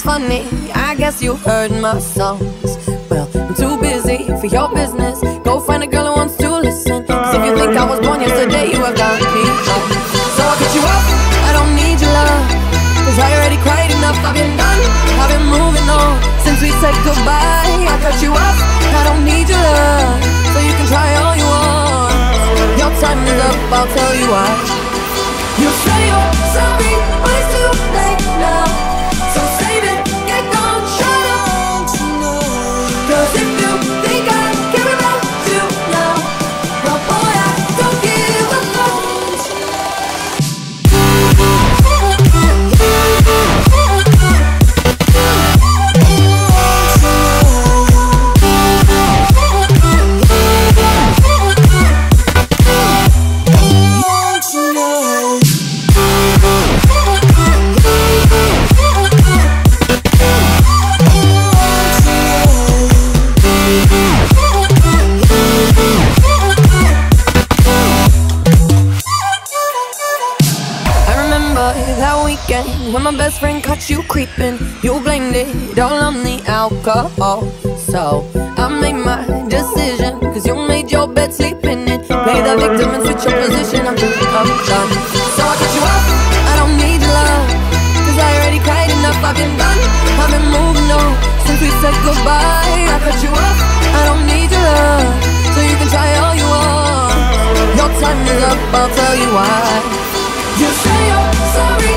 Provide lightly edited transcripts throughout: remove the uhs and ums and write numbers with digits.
It's funny, I guess you heard my songs. Well, I'm too busy for your business. Go find a girl who wants to listen. 'Cause if you think I was born yesterday, you have got me up. So I'll get you up, I don't need your love, 'cause I already cried enough. I've been done, I've been moving on since we said goodbye. I got you up, I don't need your love, so you can try all you want. Your time is up, I'll tell you why. You say you're sorry, but it's too late now. When my best friend caught you creeping, you blamed it all on the alcohol. So I made my decision, 'cause you made your bed, sleeping in. Play the victim and switch your position. I'm thinking I'm done. So I'll get you up, I don't need your love, 'cause I already cried enough. I've been done, I've been moving on since we said goodbye. I cut you up, I don't need your love, so you can try all you want. Your time is up, I'll tell you why. You say you're sorry,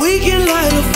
We can light a